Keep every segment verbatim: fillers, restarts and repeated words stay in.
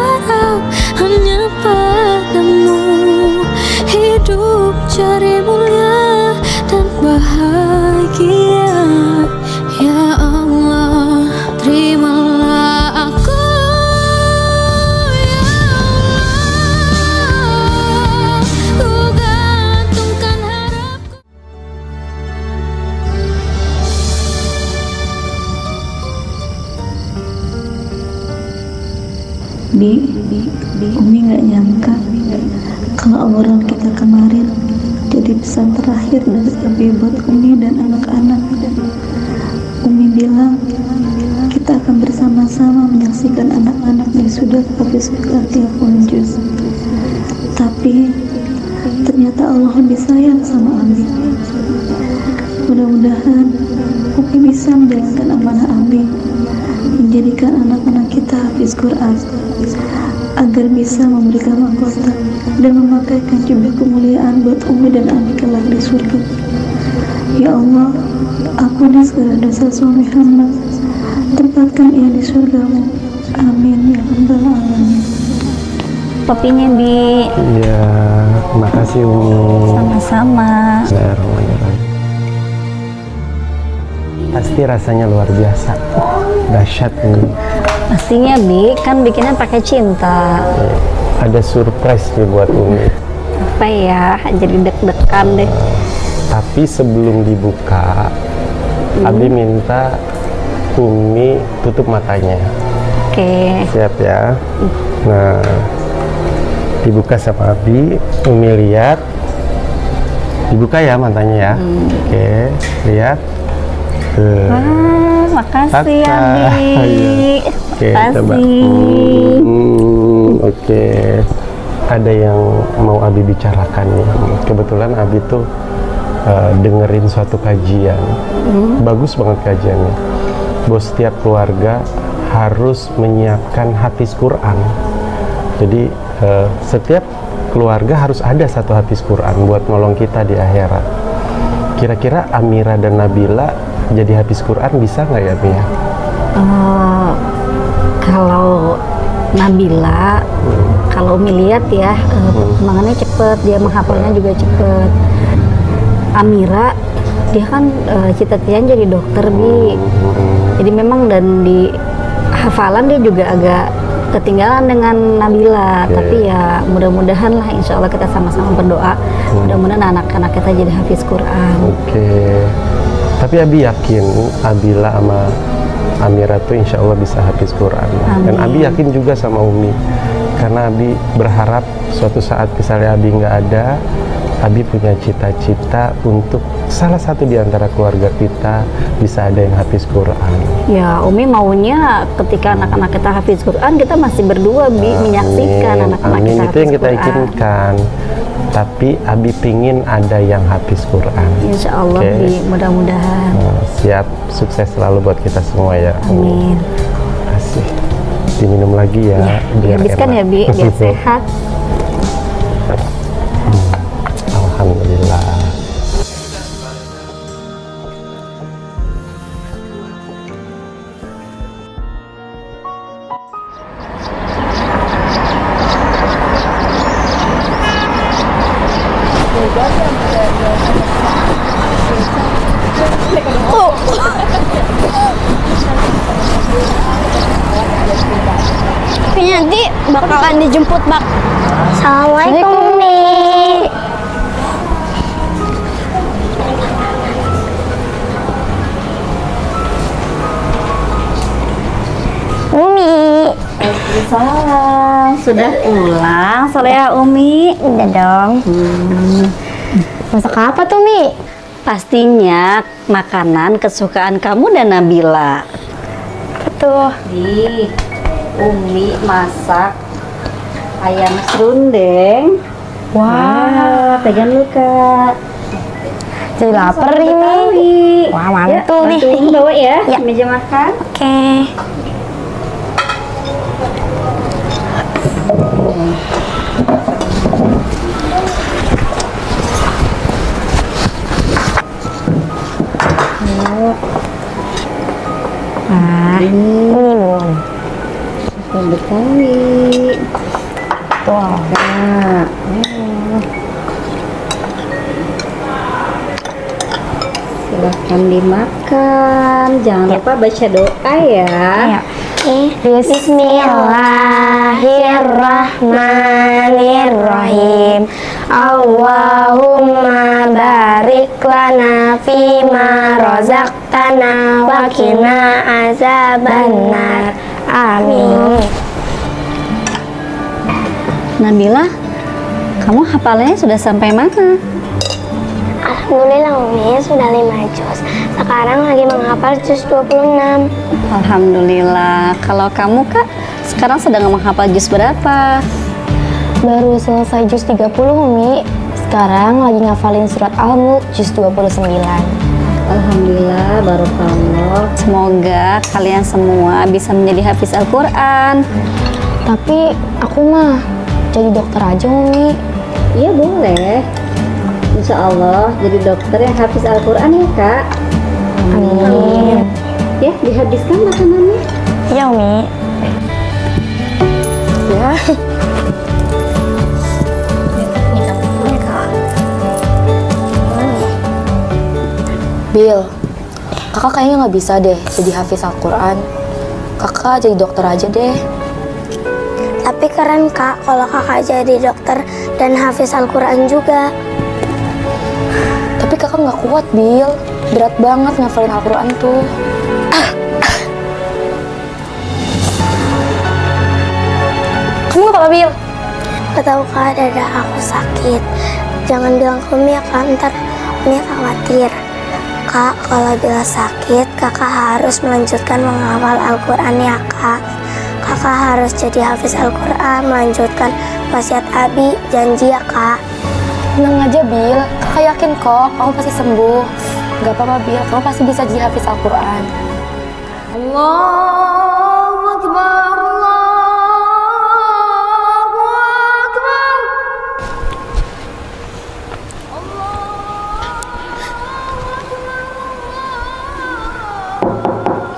berharap hanya padamu. Hidup cari mulia dan bahagia, ya Allah. Terimalah aku, ya Allah. Ku gantungkan harapku. Bi, Umi gak nyangka kalau orang kita kemarin jadi pesan terakhir dari Abi buat Umi dan anak-anak. Umi bilang kita akan bersama-sama menyaksikan anak-anak yang sudah habis sholat tiap juz. Tapi ternyata Allah lebih sayang sama Abi. Mudah-mudahan Umi bisa menjalankan amanah Abi, menjadikan anak-anak kita hafiz Quran, agar bisa memberikan mahkota dan memakaikan jubah kemuliaan buat Umi dan Abi kelak di surga. Ya Allah, ampuni segala dosa suami hamba, tempatkan ia di surgamu. Amin ya rabbal alamin. Kopinya, Bi. Ya, makasih, Umi. Sama-sama. Bismillahirrahmanirrahim. Pasti rasanya luar biasa, dahsyat ini. Pastinya, Bi, kan bikinnya pakai cinta. Ada surprise nih buat Umi. Apa ya? Jadi deg-degan deh. Tapi sebelum dibuka, hmm. Abi minta Umi tutup matanya. Oke. Okay. Siap ya. Nah, dibuka sama Abi. Umi lihat. Dibuka ya matanya ya. Hmm. Oke, okay. Lihat. Tuh. Wah, makasih ya, Abi. Oke, coba. Hmm, Oke, okay. Ada yang mau Abi bicarakan nih. Kebetulan Abi tuh uh, dengerin suatu kajian, hmm. bagus banget kajiannya. Bahwa setiap keluarga harus menyiapkan hafiz Quran. Jadi uh, setiap keluarga harus ada satu hafiz Quran buat nolong kita di akhirat. Kira-kira Amira dan Nabila jadi hafiz Quran bisa nggak ya, Mia? Uh, kalau Nabila, hmm. kalau Umi lihat ya, uh, perkembangannya cepet, dia menghafalnya juga cepet. Amira, dia kan uh, cita-citanya jadi dokter, Bi. Jadi memang dan di hafalan dia juga agak ketinggalan dengan Nabila, okay. Tapi ya mudah-mudahan lah, insya Allah kita sama-sama berdoa, hmm. mudah-mudahan anak-anak kita jadi hafiz Quran. Oke, okay. Tapi Abi yakin Nabila sama Amira tuh insya Allah bisa hafiz Quran. Amin. Dan Abi yakin juga sama Umi, karena Abi berharap suatu saat misalnya Abi nggak ada, Abi punya cita-cita untuk salah satu di antara keluarga kita bisa ada yang hafiz Quran. Ya, Umi maunya ketika anak-anak kita hafiz Quran, kita masih berdua, Bi, menyaksikan anak-anak kita. Amin, itu yang kita inginkan. Tapi Abi pingin ada yang hafiz Quran. Insya Allah, okay. Bi, mudah-mudahan. Nah, siap, sukses selalu buat kita semua ya. Amin. Asih. Diminum lagi ya, ya biar habiskan enak. Ya, Bi, biar sehat. Alhamdulillah. Tapi nanti bakalan dijemput, Bak. Assalamualaikum, Umi. Umi. Salam. Sudah pulang, soleha Umi. Udah dong. Hmm. Masak apa tuh, Mi? Pastinya makanan kesukaan kamu dan Nabila. Tuh, Di, Umi masak ayam serundeng. Wah, wow. Pegang lu, Kak. Jadi lapar ini. Wah, mantul ya, nih. Bantuin bawa ya, ya. Meja makan. Oke. Okay. Nah, ini belum. Betul. Wah, enak. Hmm. Silahkan dimakan. Jangan ya. lupa baca doa ya. ya. Bismillahirrahmanirrahim. Allahumma barik lana fima razaqtana wa qina azabannar. Amin. Nabila, kamu hafalannya sudah sampai mana? Alhamdulillah Umi, sudah lima juz. Sekarang lagi menghafal juz dua puluh enam. Alhamdulillah. Kalau kamu Kak, sekarang sedang menghafal juz berapa? Baru selesai juz tiga puluh Umi. Sekarang lagi ngafalin surat Al-Mulk juz dua puluh sembilan. Alhamdulillah, baru kamu. Semoga kalian semua bisa menjadi hafiz Al-Quran. Tapi aku mah jadi dokter aja Umi. Iya boleh. Insya Allah jadi dokter yang hafiz Al-Quran ya Kak. Amin. Amin. Ya dihabiskan makanannya. Ya Umi. Ya. Bil, kakak kayaknya nggak bisa deh jadi hafiz Al-Quran. Kakak jadi dokter aja deh. Tapi keren Kak kalau kakak jadi dokter dan hafiz Al-Quran juga. Tapi kakak nggak kuat, Bil. Berat banget ngafalin Al-Quran tuh. Kamu nggak apa-apa, Bil? Gak tau, Kak, dada aku sakit. Jangan bilang ke Umi ya, Kak. Ntar Umi khawatir. Kak, kalau Bila sakit, kakak harus melanjutkan menghafal Al-Quran ya, Kak. Kakak harus jadi hafiz Al-Quran, melanjutkan wasiat Abi. Janji ya, Kak. Tenang aja, Bil. Kakak yakin kok, kamu pasti sembuh. Gak apa-apa, Bil. Kamu pasti bisa jadi hafiz Al-Quran. Allahu Akbar, Allahu Akbar.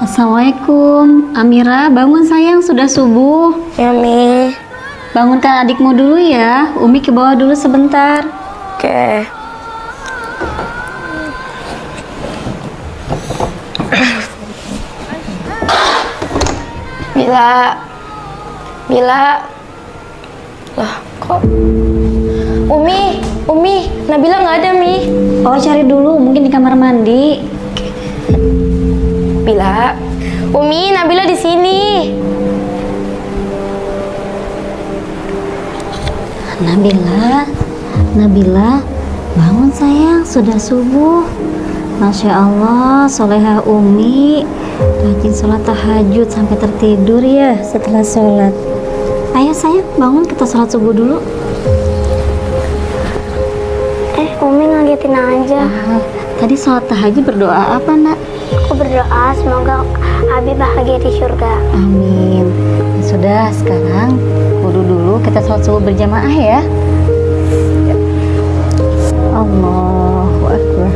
Assalamualaikum. Amira, bangun sayang. Sudah subuh. Ya, Mi. Bangunkan adikmu dulu ya. Umi ke bawah dulu sebentar. Oke. Bila, Bila, lah kok? Umi, Umi, Nabila nggak ada Mi? Oh cari dulu, mungkin di kamar mandi. Bila, Umi, Nabila di sini. Nabila. Nabila, bangun sayang, sudah subuh. Masya Allah, solehah Umi. Rajin sholat tahajud sampai tertidur ya setelah sholat. Ayo sayang, bangun, kita sholat subuh dulu. Eh, Umi ngagetin aja. Ah, tadi sholat tahajud berdoa apa, Nak? Aku berdoa, semoga Abi bahagia di syurga. Amin. Ya, sudah, sekarang wudu dulu, kita sholat subuh berjamaah ya. Allahu Akbar.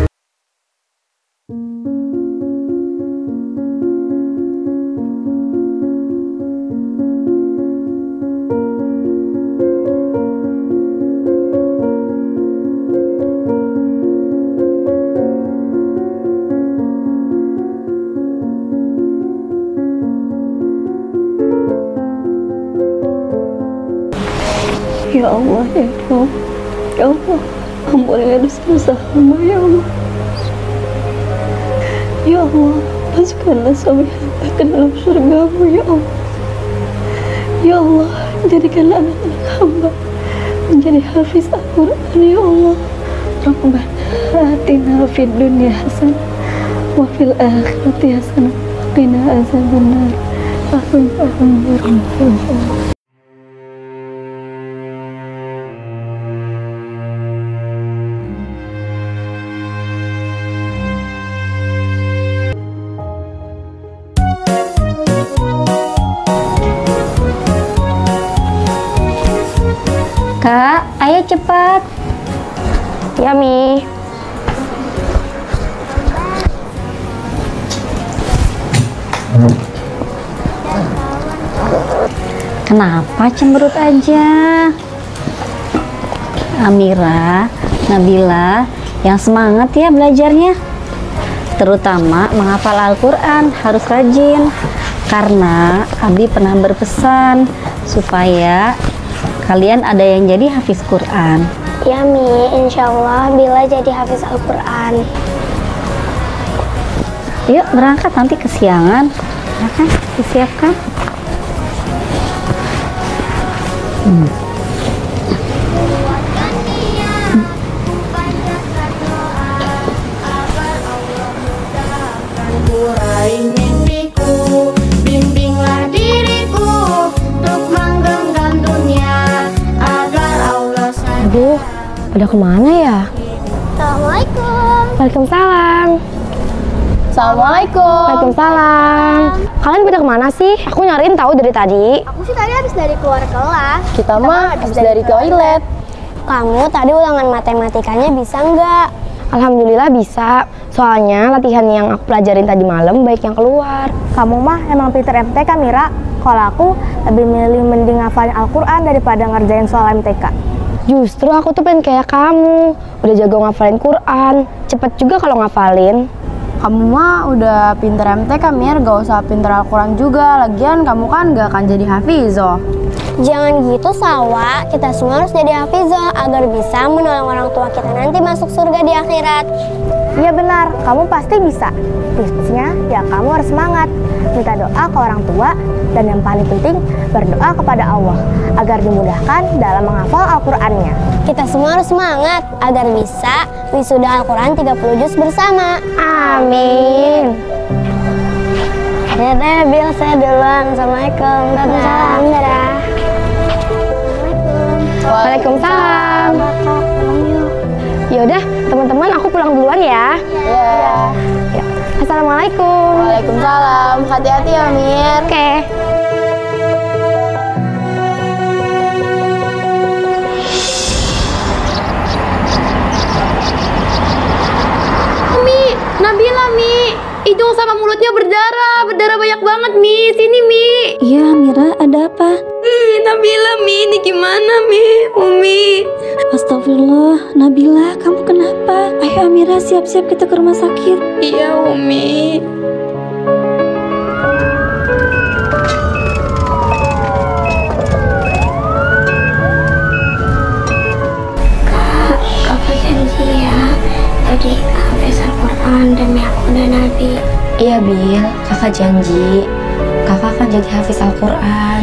Ya Allah, ya Allah, ya Allah. Ampunilah dosa-dosa hamba ya Allah. Ya Allah, masukkanlah suami hamba ke dalam surgamu ya Allah. Ya Allah, jadikanlah anak-anak hamba menjadi hafiz Al-Quran ya Allah. Rabbana atina fid dunya hasanah wa fil akhirati hasanah wa qina azabannar. Alhamdulillah. Kak, ayo cepat. Ya, Mi. Kenapa cemberut aja? Amira, Nabila yang semangat ya belajarnya, terutama menghafal Al-Quran harus rajin, karena Abi pernah berpesan supaya kalian ada yang jadi hafiz Quran. Ya Mi, insya Allah Bila jadi hafiz Al-Quran. Yuk berangkat, nanti kesiangan. Silahkan disiapkan. hmm. Aduh, pada kemana ya? Assalamualaikum. Waalaikumsalam. Assalamualaikum. Waalaikumsalam. Kalian pada kemana sih? Aku nyariin tahu dari tadi. Aku sih tadi habis dari keluar kelas. Kita, Kita mah habis dari, dari toilet. Kamu tadi ulangan matematikanya bisa nggak? Alhamdulillah bisa. Soalnya latihan yang aku pelajarin tadi malam baik yang keluar. Kamu mah emang pinter M T K, Mira. Kalau aku lebih milih mending hafalin Al-Quran daripada ngerjain soal M T K. Justru aku tuh pengen kayak kamu. Udah jago ngafalin Quran. Cepet juga kalau ngafalin. Kamu mah udah pinter M T K, Mir, gak usah pinter Al-Quran juga. Lagian kamu kan gak akan jadi hafizoh. Jangan gitu, Sawa. Kita semua harus jadi hafizoh agar bisa menolong orang tua kita nanti masuk surga di akhirat. Iya benar, kamu pasti bisa. Tipsnya ya kamu harus semangat, minta doa ke orang tua, dan yang paling penting berdoa kepada Allah agar dimudahkan dalam menghafal Al-Qur'annya. Kita semua harus semangat agar bisa wisuda Al-Qur'an tiga puluh juz bersama. Amin. Dadah Bil, saya duluan. Assalamualaikum. Waalaikumsalam. Waalaikumsalam. Yaudah teman-teman, aku pulang duluan ya. Iya. Ya. Assalamualaikum. Waalaikumsalam. Hati-hati ya, Mir. Oke. Okay. Mi, Nabila, Mi. Hidung sama mulutnya berdarah, berdarah banyak banget, Mi. Sini, Mi. Iya, Mira, ada apa? Hmm, Nabila, Mi, ini gimana, Mi? Umi. Astagfirullah, Nabila, kamu kenapa? Ayo Amira, siap-siap kita ke rumah sakit. Iya, Umi. Kak, kakak janji ya, tadi hafiz Al-Quran demi aku dan Nabi. Iya, Bil, kakak janji. Kakak akan jadi hafiz Al-Quran.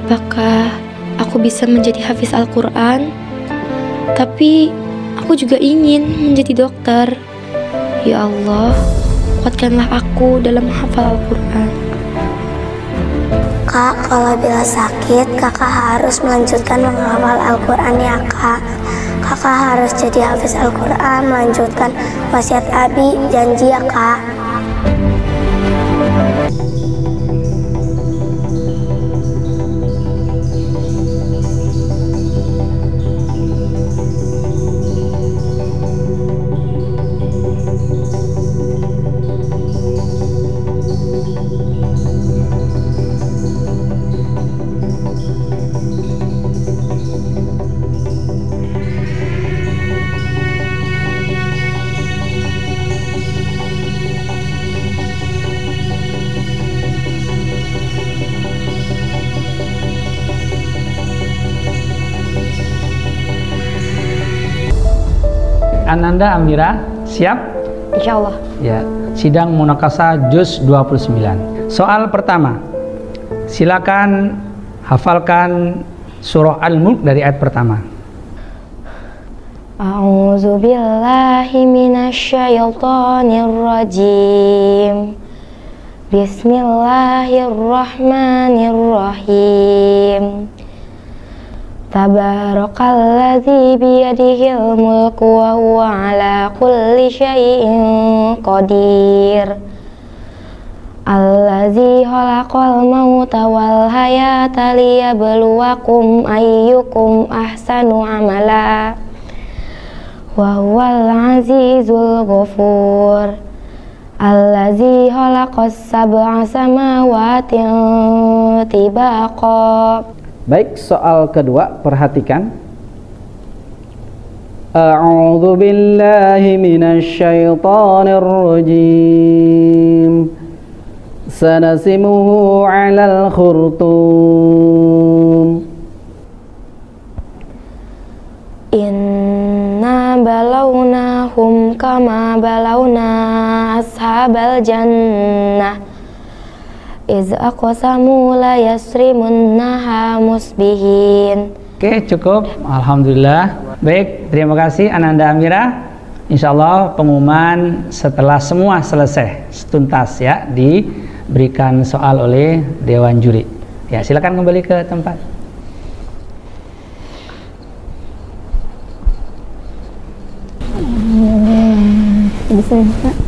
Apakah aku bisa menjadi hafiz Al-Quran? Tapi aku juga ingin menjadi dokter. Ya Allah, kuatkanlah aku dalam menghafal Al-Quran. Kak, kalau Bila sakit, kakak harus melanjutkan menghafal Al-Quran ya, Kak. Kakak harus jadi hafiz Al-Quran, melanjutkan wasiat Abi, janji ya, Kak. Ananda, Amira, siap? Insya Allah. Ya, sidang munakasah juz dua puluh sembilan. Soal pertama, silakan hafalkan surah Al-Mulk dari ayat pertama. A'udzubillahi minasyaitonir rajim. Bismillahirrahmanirrahim. Tabarakalladzi biyadihil mulku wa huwa ala kulli syai'in qadir. Allazi khalaqal mauta wal hayata liyabluwakum ayyukum ahsanu amala. Wa huwal azizul ghafur. Allazi khalaqas sab'a samawatin tibaqa. Baik, soal kedua, perhatikan. A'udzu billahi minasy syaithanir rajim. Sanasimuhu 'alal khurtum. Inna balawnahum kama balawna ashabal jannah. Iz aqsamu la yasrimunnaha musbihin. Oke, cukup, alhamdulillah. Baik, terima kasih Ananda Amira. Insyaallah pengumuman setelah semua selesai tuntas ya, diberikan soal oleh dewan juri. Ya, silakan kembali ke tempat. Bisa, Pak.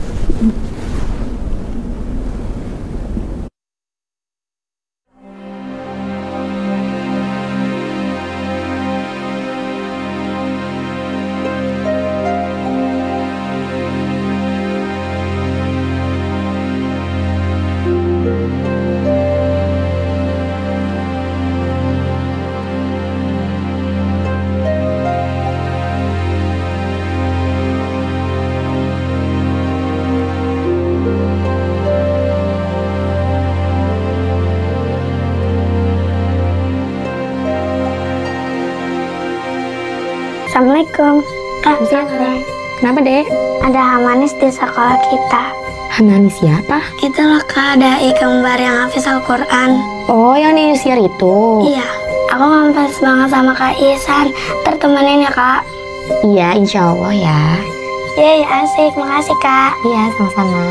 Assalamualaikum. Assalamualaikum. Kenapa, Dek? Ada Hamanis di sekolah kita. Hamanis siapa? Itulah Kak, dai kembar yang hafiz Al-Quran. Oh, yang di Indonesia itu? Iya. Aku ngefans banget sama Kak Ihsan. Tertemenin ya, Kak? Iya, insya Allah ya. Yeay, asik. Makasih, Kak. Iya, sama-sama.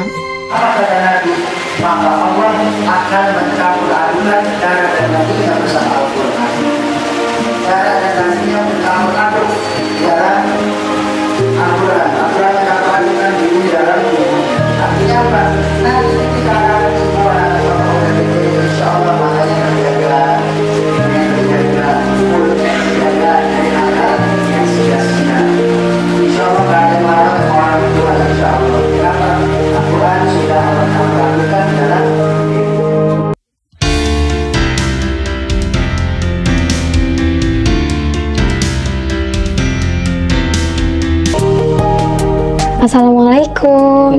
Apa terjadi? Maka Allah akan mencabut adunan darah dan dagingnya bersama Al-Quran. Darah dan dagingnya bercampur aduk. Dalam Al-Quran, Al-Quran yang akan mengandung di bumi dalam bumi. Artinya apa? Nanti kita akan semua insya Allah, makanya kita jaga kita jaga mulut, kita jaga dari anak yang sia-sia. Insya Allah tidak ada marah orang tua, insya Allah. Kenapa? Al-Quran sudah melakukan dalam Assalamualaikum.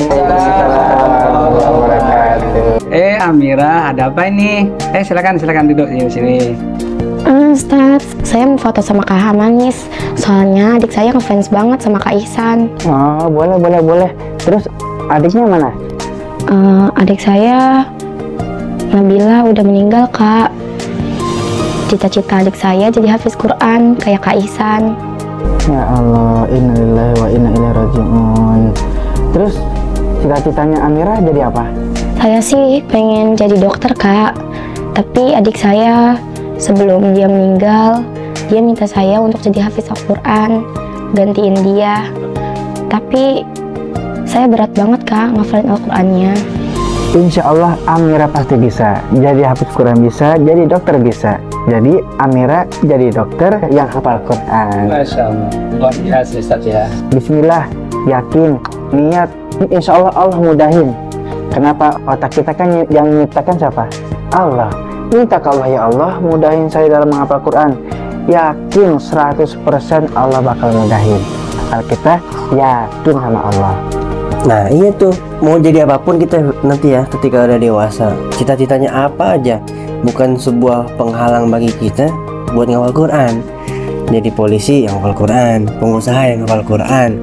Eh Amira, ada apa ini? Eh silakan silakan duduk di sini. Um, Ustaz, saya mau foto sama Kak Hamanis. Soalnya adik saya ngefans banget sama Kak Ihsan. Oh boleh boleh boleh. Terus adiknya mana? Uh, adik saya Nabila udah meninggal, Kak. Cita-cita adik saya jadi hafiz Quran kayak Kak Ihsan. Ya Allah, inna lillahi wa inna ilaihi raji'un. Terus, cita-citanya Amira jadi apa? Saya sih pengen jadi dokter, Kak. Tapi adik saya sebelum dia meninggal, dia minta saya untuk jadi hafiz Al-Quran, gantiin dia. Tapi saya berat banget, Kak, ngafalin Al-Qurannya. Insya Allah Amira pasti bisa. Jadi hafiz Quran bisa, jadi dokter bisa. Jadi Amira jadi dokter yang hafal Quran. Masya Allah, luar biasa Ustaz ya. Bismillah, yakin, niat, insya Allah Allah mudahin. Kenapa? Otak kita kan yang menciptakan siapa? Allah. Minta ke Allah, ya Allah mudahin saya dalam menghafal Quran. Yakin seratus persen Allah bakal mudahin. Kalau kita yakin sama Allah. Nah iya tuh, mau jadi apapun kita nanti ya ketika udah dewasa. Cita-citanya apa aja, bukan sebuah penghalang bagi kita buat ngawal Quran. Jadi polisi yang ngawal Quran, pengusaha yang ngawal Quran,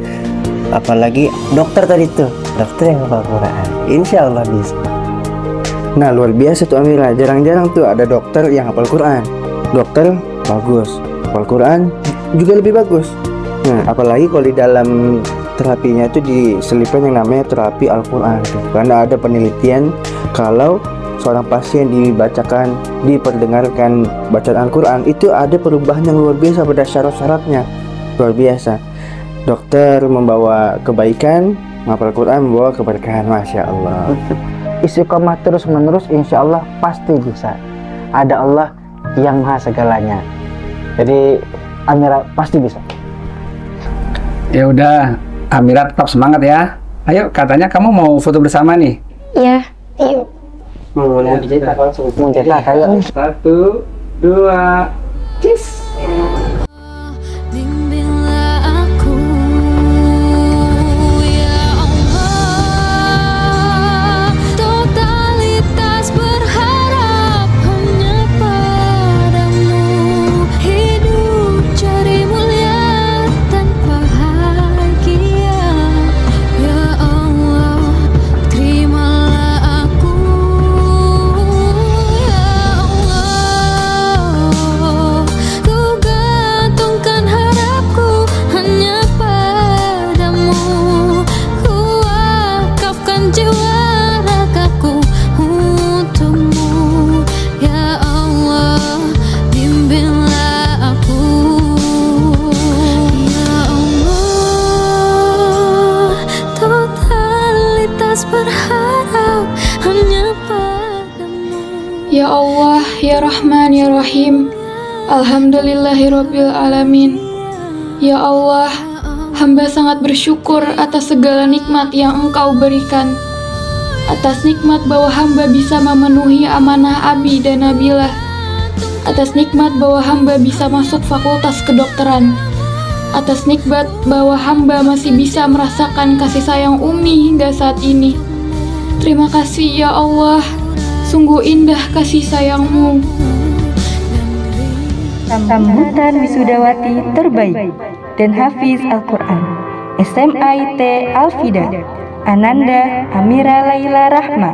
apalagi dokter tadi tuh, dokter yang ngawal Quran. Insya Allah bisa. Nah luar biasa tuh Amira, jarang-jarang tuh ada dokter yang hafal Quran. Dokter bagus, hafal Quran juga lebih bagus. Nah apalagi kalau di dalam terapinya itu diselipkan yang namanya terapi Al-Quran, karena ada penelitian kalau seorang pasien dibacakan, diperdengarkan bacaan Al-Quran, itu ada perubahan yang luar biasa pada syarat-syaratnya. Luar biasa. Dokter membawa kebaikan, menghafal Al-Quran membawa keberkahan. Masya Allah. Istiqomah terus menerus, insya Allah pasti bisa. Ada Allah yang maha segalanya. Jadi Amira pasti bisa. Ya udah, Amira tetap semangat ya. Ayo, katanya kamu mau foto bersama nih. Iya, yuk. Mau dicetak langsung. Mau cetak, ayo. Satu, dua, cheese. Ya Allah, Ya Rahman, Ya Rahim, Alhamdulillahirabbil alamin. Ya Allah, hamba sangat bersyukur atas segala nikmat yang Engkau berikan. Atas nikmat bahwa hamba bisa memenuhi amanah Abi dan Nabila. Atas nikmat bahwa hamba bisa masuk fakultas kedokteran. Atas nikmat bahwa hamba masih bisa merasakan kasih sayang Umi hingga saat ini. Terima kasih Ya Allah, sungguh indah kasih sayangmu. Sambutan wisudawati terbaik dan hafiz Al-Quran S M I T Al-Fida, Ananda Amira Laila Rahma.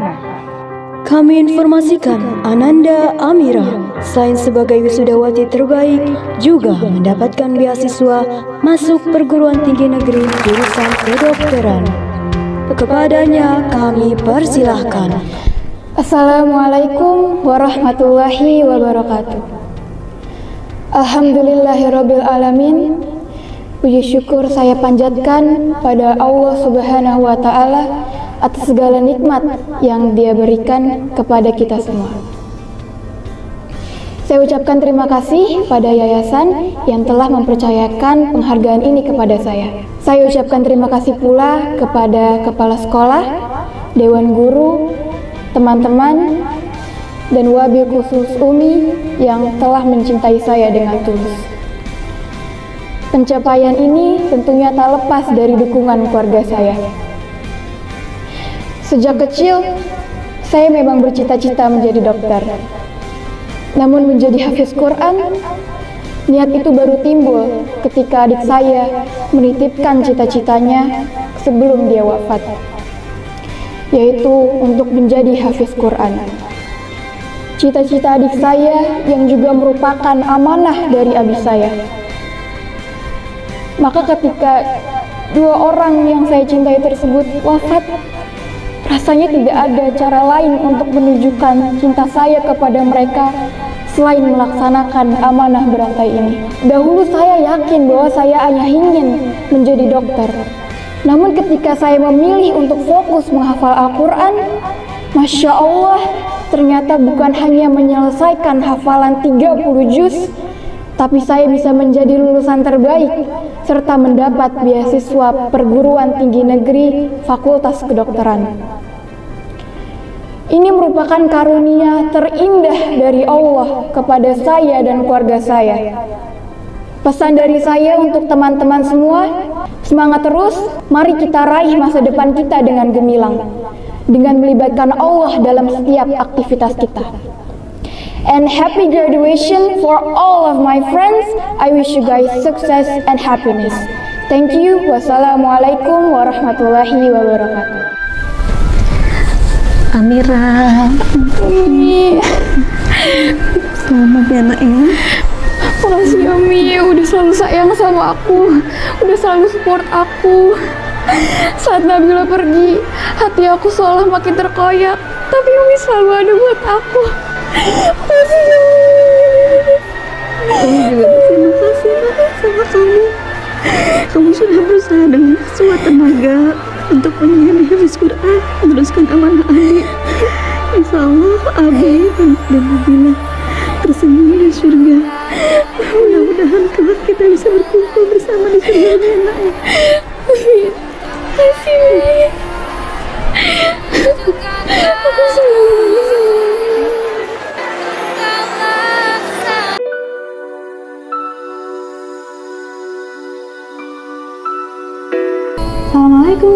Kami informasikan Ananda Amira, selain sebagai wisudawati terbaik, juga mendapatkan beasiswa masuk perguruan tinggi negeri jurusan kedokteran. Kepadanya kami persilahkan. Assalamualaikum warahmatullahi wabarakatuh. Alhamdulillahirabbil alamin. Puji syukur saya panjatkan pada Allah Subhanahu wa taala atas segala nikmat yang Dia berikan kepada kita semua. Saya ucapkan terima kasih pada yayasan yang telah mempercayakan penghargaan ini kepada saya. Saya ucapkan terima kasih pula kepada kepala sekolah, dewan guru, teman-teman, dan wabil khusus Umi yang telah mencintai saya dengan tulus. Pencapaian ini tentunya tak lepas dari dukungan keluarga saya. Sejak kecil, saya memang bercita-cita menjadi dokter. Namun menjadi hafiz Quran, niat itu baru timbul ketika adik saya menitipkan cita-citanya sebelum dia wafat, yaitu untuk menjadi hafiz Quran. Cita-cita adik saya yang juga merupakan amanah dari abi saya. Maka ketika dua orang yang saya cintai tersebut wafat, rasanya tidak ada cara lain untuk menunjukkan cinta saya kepada mereka selain melaksanakan amanah berantai ini. Dahulu saya yakin bahwa saya hanya ingin menjadi dokter. Namun ketika saya memilih untuk fokus menghafal Al-Quran, Masya Allah, ternyata bukan hanya menyelesaikan hafalan tiga puluh juz, tapi saya bisa menjadi lulusan terbaik, serta mendapat beasiswa perguruan tinggi negeri Fakultas Kedokteran. Ini merupakan karunia terindah dari Allah kepada saya dan keluarga saya. Pesan dari saya untuk teman-teman semua, semangat terus, mari kita raih masa depan kita dengan gemilang, dengan melibatkan Allah dalam setiap aktivitas kita. And happy graduation for all of my friends. I wish you guys success and happiness. Thank you. Wassalamualaikum warahmatullahi wabarakatuh. Amira, Umi, selamat ya nak ya. Makasih Umi, udah selalu sayang sama aku, udah selalu support aku. Saat Nabila pergi, hati aku seolah makin terkoyak. Tapi Umi selalu ada buat aku. Makasih ya Umi. Terima kasih sama kamu. Kamu sudah berusaha dengan semua tenaga untuk menyelami habis Quran, meneruskan amanah adik. Insya Allah, Abi dan Nabila tersenyum di surga. Mudah-mudahan kelak kita bisa berkumpul bersama di surga anak. Kasih. Aku senang.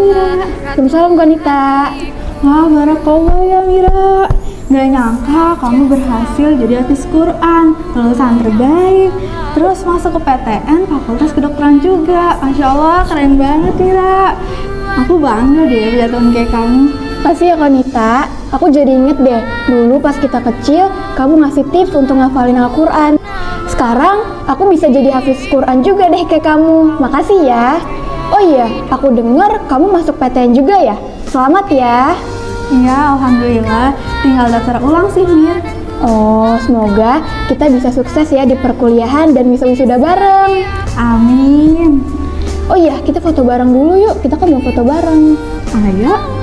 Assalamualaikum Mira. Assalamualaikum Kanita. Wah, barakallah ya Mira. Gak nyangka kamu berhasil jadi hafiz Quran, lulusan terbaik, terus masuk ke P T N Fakultas Kedokteran juga. Masya Allah, keren banget Mira. Aku bangga deh punya teman kayak kamu. Makasih ya Kanita. Aku jadi inget deh, dulu pas kita kecil kamu ngasih tips untuk ngafalin Al-Quran. Sekarang aku bisa jadi hafiz Quran juga deh kayak kamu. Makasih ya. Oh iya, aku dengar kamu masuk P T N juga ya? Selamat ya. Iya, Alhamdulillah. Tinggal daftar ulang sih, Mir. Oh, semoga kita bisa sukses ya di perkuliahan dan bisa wisuda bareng. Amin. Oh iya, kita foto bareng dulu yuk. Kita kan mau foto bareng. Ayo.